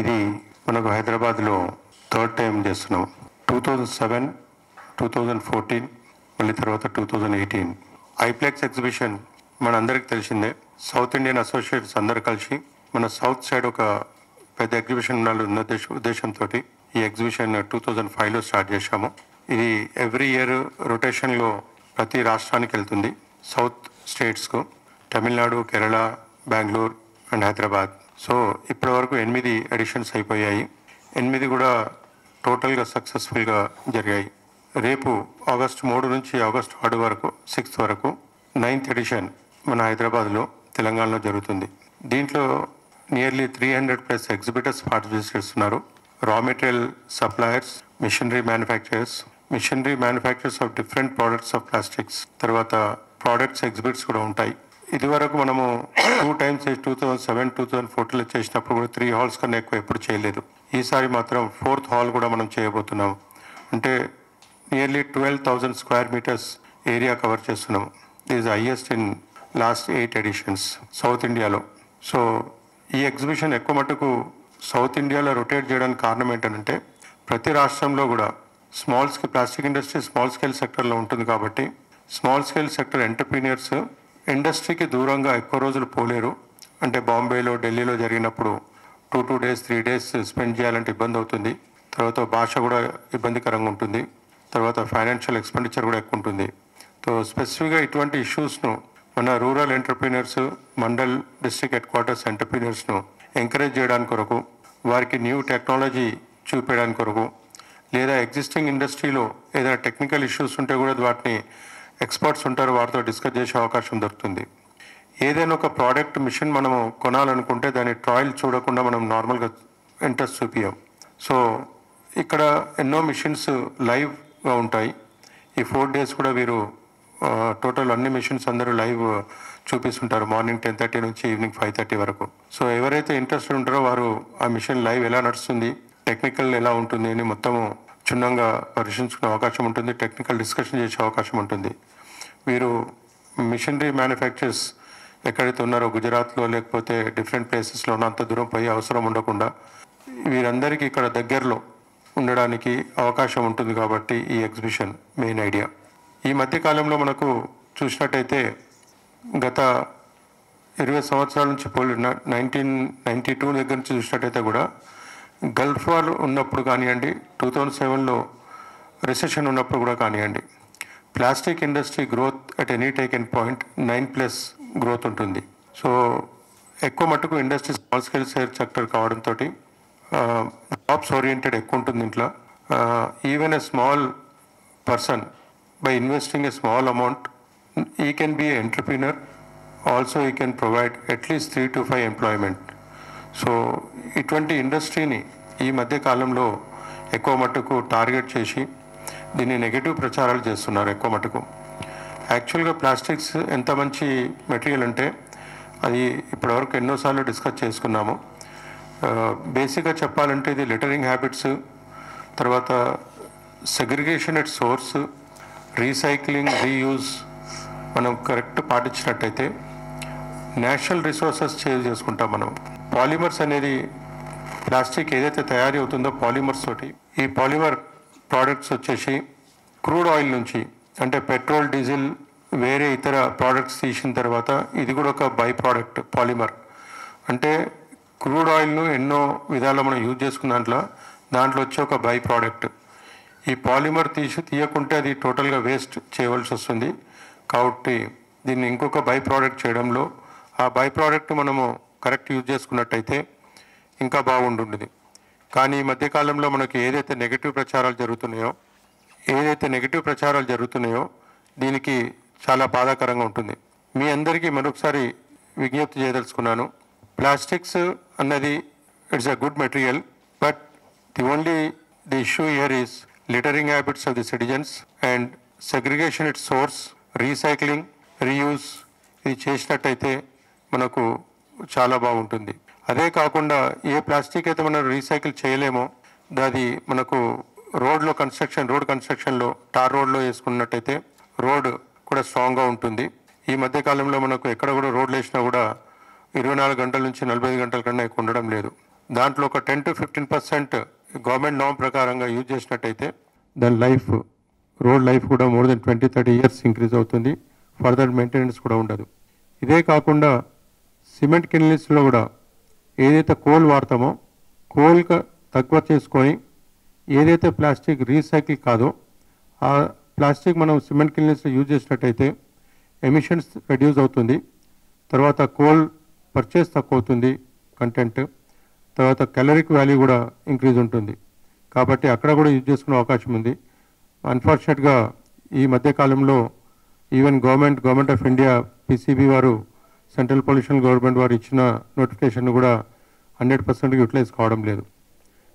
ఇది మనకు హైదరాబాద్లో థర్డ్ టైం చేస్తున్నాం. 2007, 2014, మళ్ళీ తర్వాత 2018 ఐప్లెక్స్ ఎగ్జిబిషన్ మన అందరికి తెలిసిందే. సౌత్ ఇండియన్ అసోసియేట్స్ అందరు కలిసి మన సౌత్ సైడ్ ఒక పెద్ద ఎగ్జిబిషన్ ఉన్న ఉద్దేశంతో ఈ ఎగ్జిబిషన్ 2005లో స్టార్ట్ చేశాము. ఇది ఎవ్రీ ఇయర్ రొటేషన్లో ప్రతి రాష్ట్రానికి వెళ్తుంది, సౌత్ స్టేట్స్కు, తమిళనాడు, కేరళ, బెంగళూరు అండ్ హైదరాబాద్. సో ఇప్పటి వరకు 8 ఎడిషన్స్ అయిపోయాయి, 8 కూడా టోటల్గా సక్సెస్ఫుల్గా జరిగాయి. రేపు ఆగస్టు 3 నుంచి ఆగస్టు 6 వరకు, 6 వరకు 9th ఎడిషన్ మన హైదరాబాద్లో, తెలంగాణలో జరుగుతుంది. దీంట్లో నియర్లీ 300+ ఎగ్జిబిటర్స్ పార్టిసిపేట్ చేస్తున్నారు. Raw material suppliers, machinery manufacturers of different products of plastics, తర్వాత ప్రోడక్ట్స్ ఎగ్జిబిట్స్ కూడా ఉంటాయి. ఇదివరకు మనము 2 times 2007, 2014లో చేసినప్పుడు కూడా 3 halls కన్నా ఎక్కువ ఎప్పుడు చేయలేదు. ఈసారి మాత్రం 4th hall కూడా మనం చేయబోతున్నాము. అంటే nearly 12,000 square meters area cover చేస్తున్నాము. This highest in last 8 editions south ఇండియాలో. సో ఈ ఎగ్జిబిషన్ ఎక్కువ మటుకు సౌత్ ఇండియాలో రొటేట్ చేయడానికి కారణం ఏంటంటే, ప్రతి రాష్ట్రంలో కూడా ప్లాస్టిక్ ఇండస్ట్రీ స్మాల్ స్కేల్ సెక్టర్లో ఉంటుంది కాబట్టి స్మాల్ స్కేల్ సెక్టర్ ఎంటర్ప్రీనియర్స్ ఇండస్ట్రీకి దూరంగా ఎక్కువ రోజులు పోలేరు. అంటే బాంబేలో, ఢిల్లీలో జరిగినప్పుడు 2-2 days, 3 days స్పెండ్ చేయాలంటే ఇబ్బంది అవుతుంది. తర్వాత భాష కూడా ఇబ్బందికరంగా ఉంటుంది, తర్వాత ఫైనాన్షియల్ ఎక్స్పెండిచర్ కూడా ఎక్కువ ఉంటుంది. సో స్పెసిఫిక్గా ఇటువంటి ఇష్యూస్ను మన rural entrepreneurs, mandal, district headquarters ఎంటర్ప్రీనియర్స్ను ఎంకరేజ్ చేయడానికి కొరకు, వారికి న్యూ టెక్నాలజీ చూపించడానికి కొరకు, లేదా ఎగ్జిస్టింగ్ ఇండస్ట్రీలో ఏదైనా టెక్నికల్ ఇష్యూస్ ఉంటే కూడా వాటిని ఎక్స్పర్ట్స్ ఉంటారు, వారితో డిస్కస్ చేసే అవకాశం దొరుకుతుంది. ఏదైనా ఒక ప్రోడక్ట్, మిషన్ మనము కొనాలనుకుంటే దాని ట్రయల్ చూడకుండా మనం నార్మల్గా ఇంట్రెస్ట్ చూపియం. సో ఇక్కడ ఎన్నో మిషన్స్ లైవ్గా ఉంటాయి. ఈ 4 days కూడా వీరు టోటల్ అన్ని మిషన్స్ అందరూ లైవ్ చూపిస్తుంటారు, మార్నింగ్ 10:30 నుంచి ఈవినింగ్ 5:30 వరకు. సో ఎవరైతే ఇంట్రెస్టెడ్ ఉంటారో వారు ఆ మిషన్ లైవ్ ఎలా నడుస్తుంది, టెక్నికల్ ఎలా ఉంటుంది అని మొత్తము క్షుణ్ణంగా పరిశీలించుకునే అవకాశం ఉంటుంది, టెక్నికల్ డిస్కషన్ చేసే అవకాశం ఉంటుంది. వీరు మిషనరీ మ్యానుఫ్యాక్చర్స్ ఎక్కడైతే ఉన్నారో, గుజరాత్లో లేకపోతే డిఫరెంట్ ప్లేసెస్లో అంత దూరం పోయే అవసరం ఉండకుండా వీరందరికీ ఇక్కడ దగ్గరలో ఉండడానికి అవకాశం ఉంటుంది. కాబట్టి ఈ ఎగ్జిబిషన్ మెయిన్ ఐడియా. ఈ మధ్యకాలంలో మనకు చూసినట్టయితే గత 20 సంవత్సరాల నుంచి పోలి 1992 దగ్గర నుంచి చూసినట్టయితే కూడా గల్ఫ్ వార్ ఉన్నప్పుడు కానివ్వండి, 2007లో రిసెషన్ ఉన్నప్పుడు కూడా కానివ్వండి, plastic industry growth at any taken point 9+ growth ఉంటుంది. సో ఎక్కువ మటుకు ఇండస్ట్రీ స్మాల్ స్కేల్ సెక్టర్ కావడంతో జాబ్స్ ఓరియంటెడ్ ఎక్కువ ఉంటుంది. ఇంట్లో even a small person, by investing a small amount, he can be an entrepreneur. Also, he can provide at least 3 to 5 employment. So, ఇటువంటి ఇండస్ట్రీని ఈ మధ్య కాలంలో ఎక్కువ మటుకు టార్గెట్ చేసి దీన్ని నెగిటివ్ ప్రచారాలు చేస్తున్నారు ఎక్కువ మటుకు. యాక్చువల్గా ప్లాస్టిక్స్ ఎంత మంచి మెటీరియల్ అంటే, అది ఇప్పటివరకు ఎన్నోసార్లు డిస్కస్ చేసుకున్నాము. బేసిక్గా చెప్పాలంటే ఇది లిటరింగ్ హ్యాబిట్స్, తర్వాత segregation at source, recycling, reuse మనం కరెక్ట్ పాటించినట్టయితే నేచురల్ రిసోర్సెస్ సేవ్ చేసుకుంటాం మనం. పాలిమర్స్ అనేది ప్లాస్టిక్ ఏదైతే తయారీ అవుతుందో పాలిమర్స్ తోటి, ఈ పాలిమర్ ప్రోడక్ట్స్ వచ్చేసి క్రూడ్ ఆయిల్ నుంచి, అంటే పెట్రోల్, డీజిల్, వేరే ఇతర ప్రోడక్ట్స్ తీసిన తర్వాత ఇది కూడా ఒక బై ప్రోడక్ట్ పాలిమర్. అంటే క్రూడ్ ఆయిల్ను ఎన్నో విధాలు మనం యూజ్ చేసుకున్న దాంట్లో వచ్చే ఒక బై ప్రోడక్ట్. ఈ పాలిమర్ తీయకుంటే అది టోటల్గా వేస్ట్ చేయవలసి వస్తుంది. కాబట్టి దీన్ని ఇంకొక బై ప్రోడక్ట్ చేయడంలో, ఆ బై ప్రోడక్ట్ మనము కరెక్ట్ యూజ్ చేసుకున్నట్టయితే ఇంకా బాగుంటుంది. కానీ ఈ మధ్యకాలంలో మనకి ఏదైతే నెగిటివ్ ప్రచారాలు జరుగుతున్నాయో, దీనికి చాలా బాధాకరంగా ఉంటుంది. మీ అందరికీ మరొకసారి విజ్ఞప్తి చేయదలుచుకున్నాను, ప్లాస్టిక్స్ అన్నది it's a good material, but the only the issue here is littering habits of the citizens and segregation at source, recycling, reuse. ఇది చేసినట్టయితే మనకు చాలా బాగుంటుంది. అదే కాకుండా ఏ ప్లాస్టిక్ అయితే మనం రీసైకిల్ చేయలేమో అది మనకు రోడ్లో రోడ్ కన్స్ట్రక్షన్లో టార్ రోడ్లో వేసుకున్నట్టయితే రోడ్ కూడా స్ట్రాంగ్గా ఉంటుంది. ఈ మధ్యకాలంలో మనకు ఎక్కడ కూడా రోడ్లు వేసినా కూడా 24 గంటల నుంచి 45 గంటల కన్నా ఎక్కువ ఉండడం లేదు. దాంట్లో ఒక 10 to 15% గవర్నమెంట్ నామ్ ప్రకారంగా యూజ్ చేసినట్టయితే దాని లైఫ్, రోడ్ లైఫ్ కూడా మోర్ దెన్ 20-30 years ఇంక్రీజ్ అవుతుంది. ఫర్దర్ మెయింటెనెన్స్ కూడా ఉండదు. ఇదే కాకుండా సిమెంట్ కిన్నిల్స్లో కూడా ఏదైతే కోల్ వాడతామో కోల్కి తక్కువ చేసుకొని ఏదైతే ప్లాస్టిక్ రీసైకిల్ కాదో ఆ ప్లాస్టిక్ మనం సిమెంట్ కిన్నిల్స్లో యూజ్ చేసినట్టయితే ఎమిషన్స్ రెడ్యూస్ అవుతుంది. తర్వాత కోల్ పర్చేస్ తక్కువ అవుతుంది కంటెంట్, తర్వాత క్యాలరిక్ వాల్యూ కూడా ఇంక్రీజ్ ఉంటుంది. కాబట్టి అక్కడ కూడా యూజ్ చేసుకునే అవకాశం ఉంది. అన్ఫార్చునేట్గా ఈ మధ్యకాలంలో even government of India PCB వారు సెంట్రల్ పొల్యూషన్ గవర్నమెంట్ వారు ఇచ్చిన నోటిఫికేషన్ కూడా 100% యూటిలైజ్ కావడం లేదు.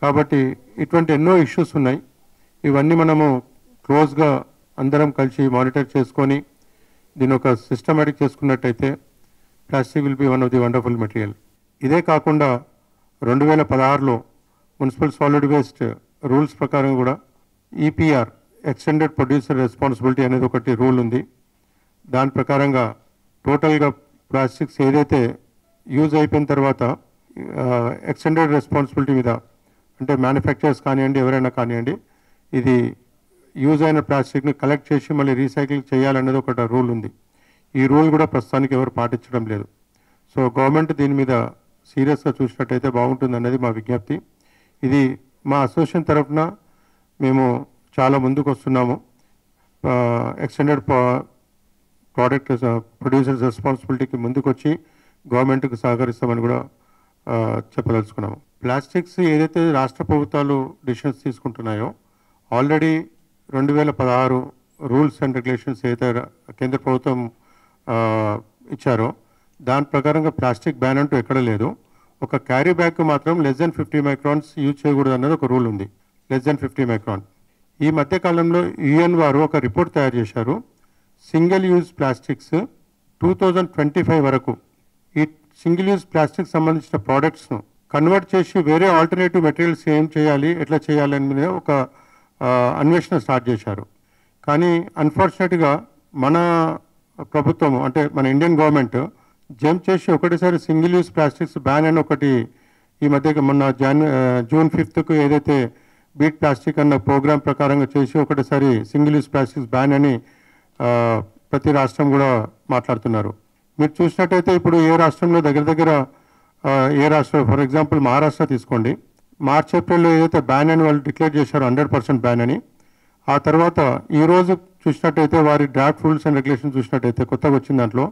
కాబట్టి ఇటువంటి ఎన్నో ఇష్యూస్ ఉన్నాయి. ఇవన్నీ మనము క్లోజ్గా అందరం కలిసి మానిటర్ చేసుకొని దీని ఒక సిస్టమేటిక్ చేసుకున్నట్టయితే plastic will be one of the wonderful material. ఇదే కాకుండా 2016లో మున్సిపల్ సాలిడ్ వేస్ట్ రూల్స్ ప్రకారం కూడా EPR ఎక్స్టెండెడ్ ప్రొడ్యూసర్ రెస్పాన్సిబిలిటీ అనేది ఒకటి రూల్ ఉంది. దాని ప్రకారంగా టోటల్గా ప్లాస్టిక్స్ ఏదైతే యూజ్ అయిపోయిన తర్వాత ఎక్స్టెండెడ్ రెస్పాన్సిబిలిటీ మీద అంటే మ్యానుఫ్యాక్చరర్స్ కానివ్వండి ఎవరైనా కానివ్వండి ఇది యూజ్ అయిన ప్లాస్టిక్ని కలెక్ట్ చేసి మళ్ళీ రీసైకిల్ చేయాలనేది ఒకటి రూల్ ఉంది. ఈ రూల్ కూడా ప్రస్తుతానికి ఎవరు పాటించడం లేదు. సో గవర్నమెంట్ దీని మీద సీరియస్గా చూసినట్టయితే బాగుంటుంది అనేది మా విజ్ఞప్తి. ఇది మా అసోసియేషన్ తరఫున మేము చాలా ముందుకు వస్తున్నాము. ఎక్స్టెండెడ్ ప్రోడక్ట్ ప్రొడ్యూసర్స్ రెస్పాన్సిబిలిటీకి ముందుకొచ్చి గవర్నమెంట్కి సహకరిస్తామని కూడా చెప్పదలుచుకున్నాము. ప్లాస్టిక్స్ ఏదైతే రాష్ట్ర ప్రభుత్వాలు డిసిషన్స్ తీసుకుంటున్నాయో ఆల్రెడీ 2016 రూల్స్ అండ్ రెగ్యులేషన్స్ ఏదైతే కేంద్ర ప్రభుత్వం ఇచ్చారో దాని ప్రకారంగా ప్లాస్టిక్ బ్యాన్ అంటూ ఎక్కడ లేదు. ఒక క్యారీ బ్యాగ్ మాత్రం లెస్ దెన్ 50 microns యూజ్ చేయకూడదు అనేది ఒక రూల్ ఉంది. Less than 50 micron. ఈ మధ్యకాలంలో UN వారు ఒక రిపోర్ట్ తయారు చేశారు. సింగిల్ యూజ్ ప్లాస్టిక్స్ 2025 వరకు ఈ సింగిల్ యూజ్ ప్లాస్టిక్ సంబంధించిన ప్రోడక్ట్స్ను కన్వర్ట్ చేసి వేరే ఆల్టర్నేటివ్ మెటీరియల్స్ ఏం చేయాలి ఎట్లా చేయాలి అనేది ఒక అన్వేషణ స్టార్ట్ చేశారు. కానీ అన్ఫార్చునేట్గా మన ప్రభుత్వం అంటే మన ఇండియన్ గవర్నమెంట్ జంప్ చేసి ఒకటిసారి సింగిల్ యూజ్ ప్లాస్టిక్స్ బ్యాన్ అని ఒకటి ఈ మధ్య మొన్న జూన్ 5కు ఏదైతే బీట్ ప్లాస్టిక్ అన్న ప్రోగ్రాం ప్రకారంగా చేసి ఒకటిసారి సింగిల్ యూజ్ ప్లాస్టిక్స్ బ్యాన్ అని ప్రతి రాష్ట్రం కూడా మాట్లాడుతున్నారు. మీరు చూసినట్టయితే ఇప్పుడు ఏ రాష్ట్రంలో దగ్గర ఏ రాష్ట్రం ఫర్ ఎగ్జాంపుల్ మహారాష్ట్ర తీసుకోండి. మార్చ్-ఏప్రిల్లో ఏదైతే బ్యాన్ అని వాళ్ళు డిక్లేర్ చేశారు 100% బ్యాన్ అని, ఆ తర్వాత ఈరోజు చూసినట్టయితే వారి డ్రాఫ్ట్ రూల్స్ అండ్ రెగ్యులేషన్ చూసినట్టయితే కొత్తగా వచ్చిన దాంట్లో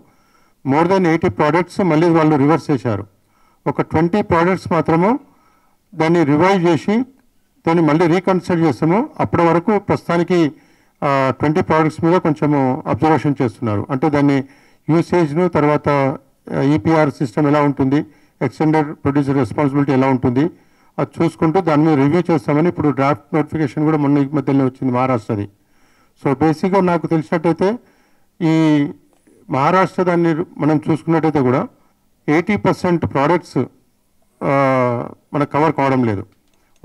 మోర్ దెన్ 80 ప్రోడక్ట్స్ మళ్ళీ వాళ్ళు రివర్స్ చేశారు. ఒక 20 ప్రోడక్ట్స్ మాత్రము దాన్ని రివైజ్ చేసి దాన్ని మళ్ళీ రీకన్సిడర్ చేస్తాము. అప్పటి వరకు ప్రస్తుతానికి 20 ప్రోడక్ట్స్ మీద కొంచెము అబ్జర్వేషన్ చేస్తున్నారు. అంటే దాన్ని యూసేజ్ను తర్వాత EPR సిస్టమ్ ఎలా ఉంటుంది, ఎక్స్టెండెడ్ ప్రొడ్యూసర్ రెస్పాన్సిబిలిటీ ఎలా ఉంటుంది అది చూసుకుంటూ దాని మీద రివ్యూ చేస్తామని ఇప్పుడు డ్రాఫ్ట్ నోటిఫికేషన్ కూడా మొన్న ఈ మధ్యలో వచ్చింది మహారాష్ట్రది. సో బేసిక్గా నాకు తెలిసినట్టయితే ఈ మహారాష్ట్ర దాన్ని మనం చూసుకున్నట్టయితే కూడా 80% ప్రోడక్ట్స్ మనకు కవర్ కావడం లేదు.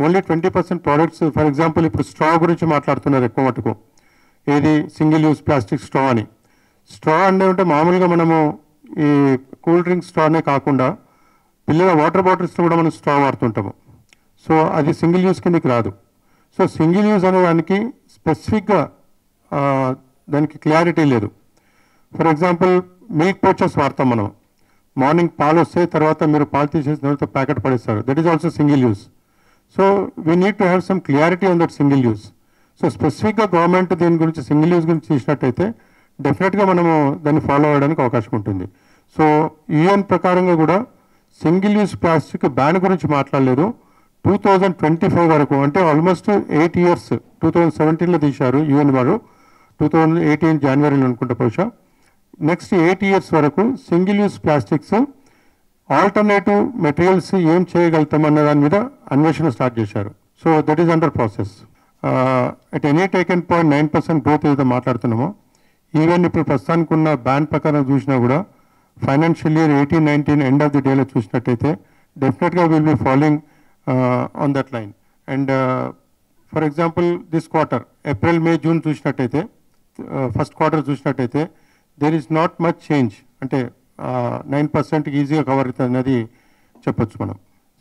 ఓన్లీ 20% ప్రోడక్ట్స్ ఫర్ ఎగ్జాంపుల్ ఇప్పుడు స్ట్రా గురించి మాట్లాడుతున్నారు ఎక్కువ మటుకు. ఏది సింగిల్ యూజ్ ప్లాస్టిక్ స్ట్రా అని. స్ట్రా అంటే మామూలుగా మనము ఈ కూల్ డ్రింక్ స్ట్రానే కాకుండా పిల్లల వాటర్ బాటిల్స్ కూడా మనం స్ట్రా వాడుతుంటాము. సో అది సింగిల్ యూజ్ కిందకి రాదు. సో సింగిల్ యూజ్ అనే దానికి స్పెసిఫిక్గా దానికి క్లారిటీ లేదు. ఫర్ ఎగ్జాంపుల్ మిల్క్ పౌచెస్ వాడతాం మనం. మార్నింగ్ పాలు వస్తే తర్వాత మీరు పాలు తీసేసిన తర్వాత ప్యాకెట్ పడేస్తారు. That is also single use. So we need to have some clarity on that single use. So స్పెసిఫిక్గా గవర్నమెంట్ దీని గురించి సింగిల్ యూజ్ గురించి చేసినట్టయితే డెఫినెట్గా మనము దాన్ని ఫాలో అవ్వడానికి అవకాశం ఉంటుంది. సో UN ప్రకారంగా కూడా సింగిల్ యూజ్ ప్లాస్టిక్ బ్యాన్ గురించి మాట్లాడలేదు. 2025 వరకు అంటే ఆల్మోస్ట్ 8 years. 2017లో తీశారు UN వారు, 2018 జనవరిలో అనుకుంటే బహుశా. నెక్స్ట్ 8 years వరకు single use plastics alternative materials ఏం చేయగలుగుతాం అన్న దాని మీద అన్వేషణ స్టార్ట్ చేశారు. So that is under process. At any taken 0.9% growth ఏదైతే మాట్లాడుతున్నామో ఈవెన్ ఇప్పుడు ప్రస్తుతానికి ఉన్న బ్యాన్ ప్రకారం చూసినా కూడా financial year 2018-19 end of the డేలో చూసినట్టయితే డెఫినెట్గా will be following on that line. And for example this quarter April, May, June చూసినట్టయితే ఫస్ట్ క్వార్టర్ చూసినట్టయితే there is not much change. అంటే 9% ఈజీగా కవర్ అవుతుంది అనేది చెప్పచ్చు మనం.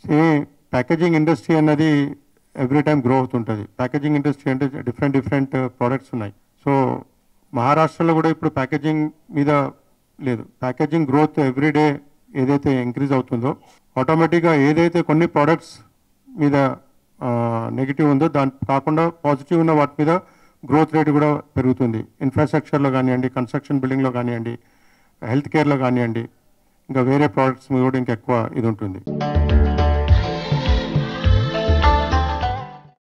packaging industry anadi every time growth untadi. Packaging industry ante different products unnai. So Maharashtra lo kuda ippudu packaging meeda ledu. Packaging growth every day edaithe increase avutundo automatically edaithe konni products meeda negative undo dan kaakunda positive unna vaati meeda growth rate kuda perugutundi. Infrastructure lo ganiyandi, construction building lo ganiyandi, health care lo ganiyandi, inga vere products meeda inga ekkuva idu untundi.